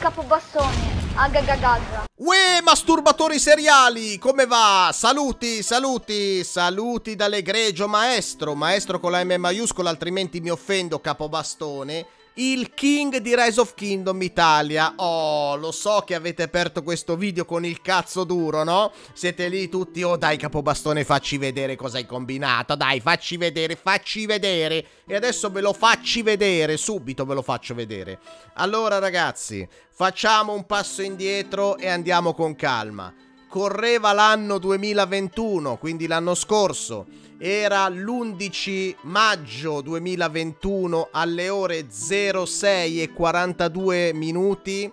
capobastone, agagagagga. Uè, masturbatori seriali, come va? Saluti, saluti, saluti dall'egregio maestro, maestro con la M maiuscola, altrimenti mi offendo, capobastone. Il King di Rise of Kingdom Italia. Oh, lo so che avete aperto questo video con il cazzo duro, no? Siete lì tutti, oh dai capobastone facci vedere cosa hai combinato, dai facci vedere, facci vedere. E adesso ve lo facci vedere, subito ve lo faccio vedere. Allora ragazzi, facciamo un passo indietro e andiamo con calma. Correva l'anno 2021, quindi l'anno scorso. Era l'11 maggio 2021 alle ore 06:42.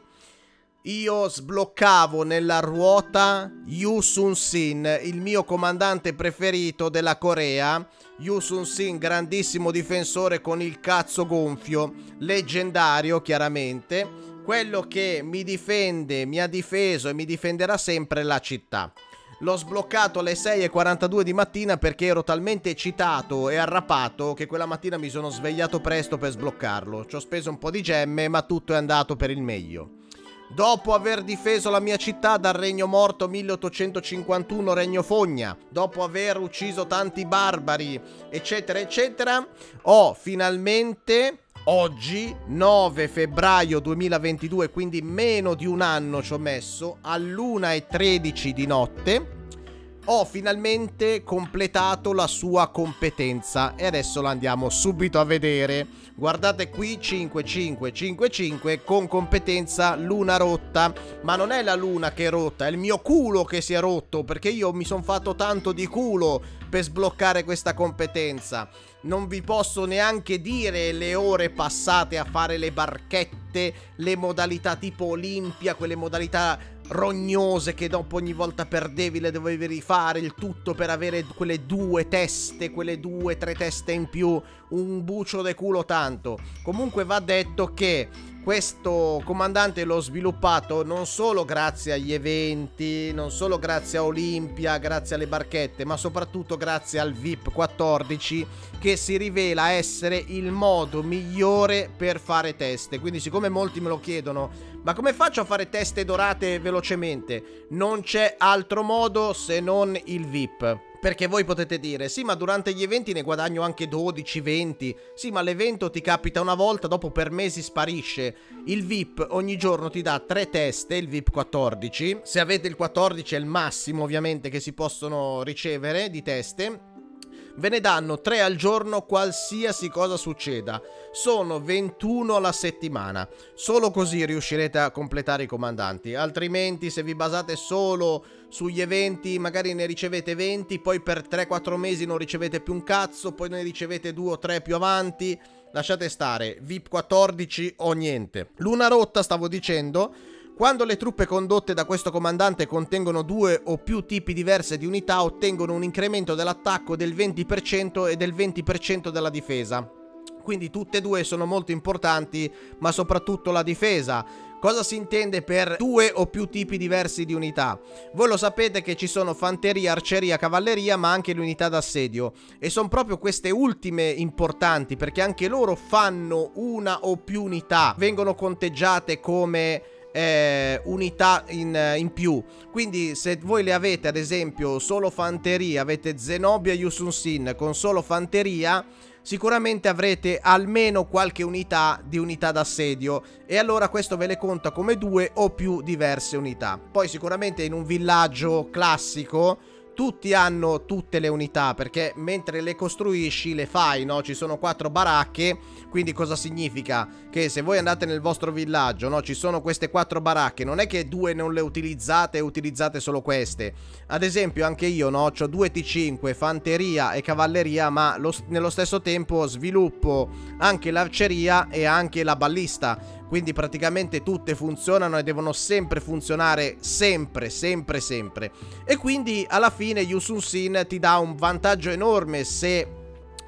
Io sbloccavo nella ruota Yi Sun-sin, il mio comandante preferito della Corea. Yi Sun-sin, grandissimo difensore con il cazzo gonfio, leggendario chiaramente. Quello che mi difende, mi ha difeso e mi difenderà sempre la città. L'ho sbloccato alle 6:42 di mattina perché ero talmente eccitato e arrapato che quella mattina mi sono svegliato presto per sbloccarlo. Ci ho speso un po' di gemme, ma tutto è andato per il meglio. Dopo aver difeso la mia città dal Regno Morto 1851, Regno Fogna, dopo aver ucciso tanti barbari, eccetera, eccetera, ho finalmente... Oggi, 9 febbraio 2022, quindi meno di un anno ci ho messo, all'1:13 di notte, ho finalmente completato la sua competenza e adesso la andiamo subito a vedere. Guardate qui, 5555 con competenza luna rotta, ma non è la luna che è rotta, è il mio culo che si è rotto, perché io mi sono fatto tanto di culo per sbloccare questa competenza. Non vi posso neanche dire le ore passate a fare le barchette, le modalità tipo Olimpia, quelle modalità rognose che dopo ogni volta perdevi le dovevi rifare, il tutto per avere quelle due teste, quelle due, tre teste in più, un bucio de culo tanto. Comunque va detto che questo comandante l'ho sviluppato non solo grazie agli eventi, non solo grazie a Olimpia, grazie alle barchette, ma soprattutto grazie al VIP 14 che si rivela essere il modo migliore per fare teste. Quindi siccome molti me lo chiedono, ma come faccio a fare teste dorate velocemente? Non c'è altro modo se non il VIP. Perché voi potete dire, sì ma durante gli eventi ne guadagno anche 12, 20, sì ma l'evento ti capita una volta, dopo per mesi sparisce. Il VIP ogni giorno ti dà 3 teste, il VIP 14, se avete il 14 è il massimo ovviamente che si possono ricevere di teste. Ve ne danno 3 al giorno qualsiasi cosa succeda. Sono 21 alla settimana. Solo così riuscirete a completare i comandanti. Altrimenti se vi basate solo sugli eventi magari ne ricevete 20, poi per 3-4 mesi non ricevete più un cazzo, poi ne ricevete 2 o 3 più avanti. Lasciate stare, VIP 14 o niente. Luna rotta stavo dicendo. Quando le truppe condotte da questo comandante contengono 2 o più tipi diverse di unità, ottengono un incremento dell'attacco del 20% e del 20% della difesa. Quindi tutte e due sono molto importanti, ma soprattutto la difesa. Cosa si intende per 2 o più tipi diversi di unità? Voi lo sapete che ci sono fanteria, arceria, cavalleria, ma anche le unità d'assedio. E sono proprio queste ultime importanti, perché anche loro fanno una o più unità. Vengono conteggiate come... unità in più. Quindi se voi le avete ad esempio solo fanteria, avete Zenobia e Yi Sun-sin con solo fanteria, sicuramente avrete almeno qualche unità di unità d'assedio e allora questo ve le conta come 2 o più diverse unità. Poi sicuramente in un villaggio classico tutti hanno tutte le unità, perché mentre le costruisci le fai, no? Ci sono 4 baracche, quindi cosa significa? Che se voi andate nel vostro villaggio, no? Ci sono queste 4 baracche, non è che 2 non le utilizzate e utilizzate solo queste. Ad esempio anche io, no? C'ho 2 T5, fanteria e cavalleria, ma nello stesso tempo sviluppo anche l'arceria e anche la ballista. Quindi praticamente tutte funzionano e devono sempre funzionare, sempre, sempre, sempre. E quindi alla fine Yi Sun-sin ti dà un vantaggio enorme se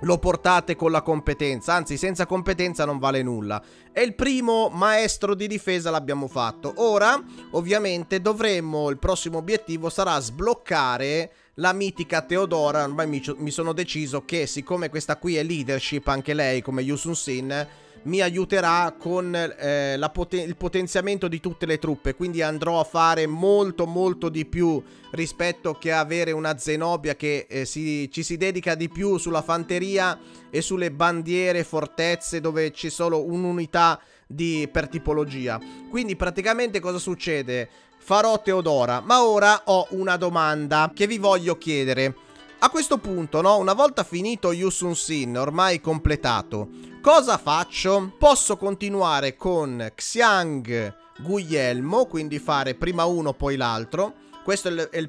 lo portate con la competenza, anzi senza competenza non vale nulla. E il primo maestro di difesa l'abbiamo fatto. Ora ovviamente dovremmo, il prossimo obiettivo sarà sbloccare la mitica Teodora. Ormai mi sono deciso che, siccome questa qui è leadership, anche lei come Yi Sun-sin, mi aiuterà con il potenziamento di tutte le truppe. Quindi andrò a fare molto di più rispetto che avere una Zenobia che ci si dedica di più sulla fanteria e sulle bandiere, fortezze, dove c'è solo un'unità per tipologia. Quindi praticamente cosa succede? Farò Teodora, ma ora ho una domanda che vi voglio chiedere. A questo punto, no, una volta finito Yi Sun-sin, ormai completato, cosa faccio? Posso continuare con Xiang, Guglielmo, quindi fare prima uno poi l'altro. Questo è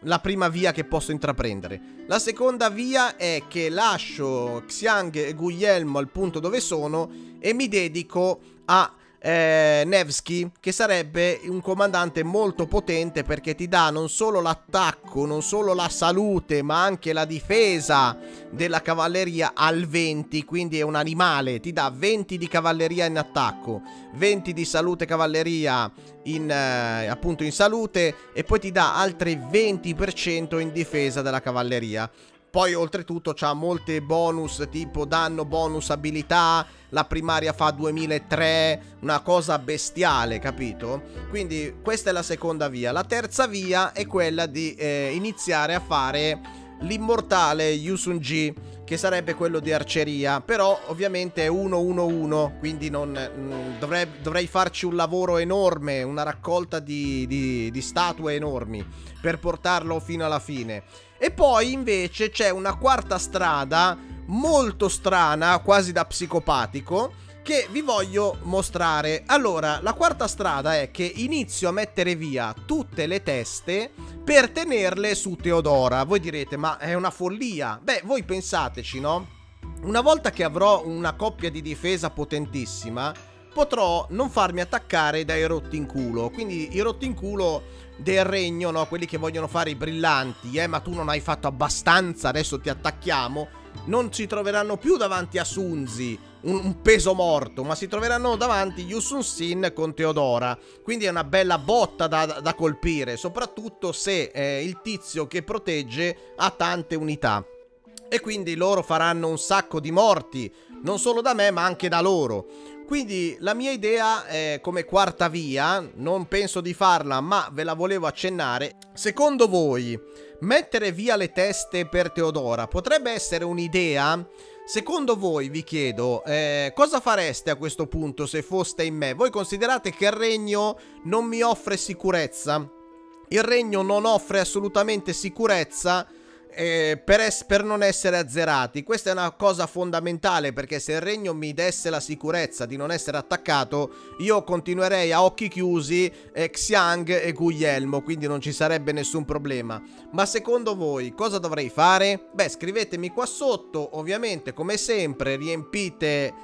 la prima via che posso intraprendere. La seconda via è che lascio Xiang e Guglielmo al punto dove sono e mi dedico a Nevsky, che sarebbe un comandante molto potente, perché ti dà non solo l'attacco, non solo la salute, ma anche la difesa della cavalleria al 20, quindi è un animale, ti dà 20 di cavalleria in attacco, 20 di salute cavalleria appunto in salute, e poi ti dà altri 20% in difesa della cavalleria. Poi oltretutto c'ha molte bonus, tipo danno bonus abilità, la primaria fa 2003, una cosa bestiale, capito? Quindi questa è la seconda via. La terza via è quella di iniziare a fare l'immortale Yusung-gi, che sarebbe quello di arceria, però ovviamente è 1-1-1, quindi non, dovrei farci un lavoro enorme, una raccolta di statue enormi per portarlo fino alla fine. E poi invece c'è una quarta strada molto strana, quasi da psicopatico, che vi voglio mostrare. Allora, la quarta strada è che inizio a mettere via tutte le teste per tenerle su Teodora. Voi direte, ma è una follia. Beh, voi pensateci, no? Una volta che avrò una coppia di difesa potentissima, potrò non farmi attaccare dai rotti in culo. Quindi i rotti in culo del regno, no? Quelli che vogliono fare i brillanti, ma tu non hai fatto abbastanza, adesso ti attacchiamo. Non si troveranno più davanti a Sunzi, un peso morto, ma si troveranno davanti Yi Sun-sin con Teodora. Quindi è una bella botta da colpire, soprattutto se il tizio che protegge ha tante unità. E quindi loro faranno un sacco di morti, non solo da me ma anche da loro. Quindi la mia idea è, come quarta via, non penso di farla ma ve la volevo accennare. Secondo voi mettere via le teste per Teodora potrebbe essere un'idea? Secondo voi, vi chiedo, cosa fareste a questo punto se foste in me? Voi considerate che il regno non mi offre sicurezza. Il regno non offre assolutamente sicurezza. Per non essere azzerati, questa è una cosa fondamentale, perché se il regno mi desse la sicurezza di non essere attaccato, io continuerei a occhi chiusi Xiang e Guglielmo, quindi non ci sarebbe nessun problema. Ma secondo voi cosa dovrei fare? Beh, scrivetemi qua sotto, ovviamente come sempre riempite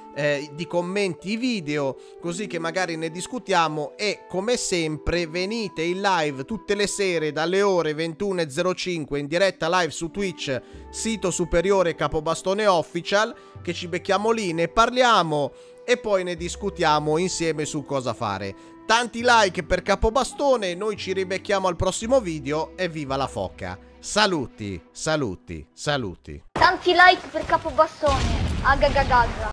di commenti i video, così che magari ne discutiamo, e come sempre venite in live tutte le sere dalle ore 21:05 in diretta live su Twitch, sito superiore CapobastoneOfficial, che ci becchiamo lì, ne parliamo e poi ne discutiamo insieme su cosa fare. Tanti like per Capobastone, noi ci ribecchiamo al prossimo video e viva la foca. Saluti, saluti, saluti. Tanti like per Capobastone, agagagagga.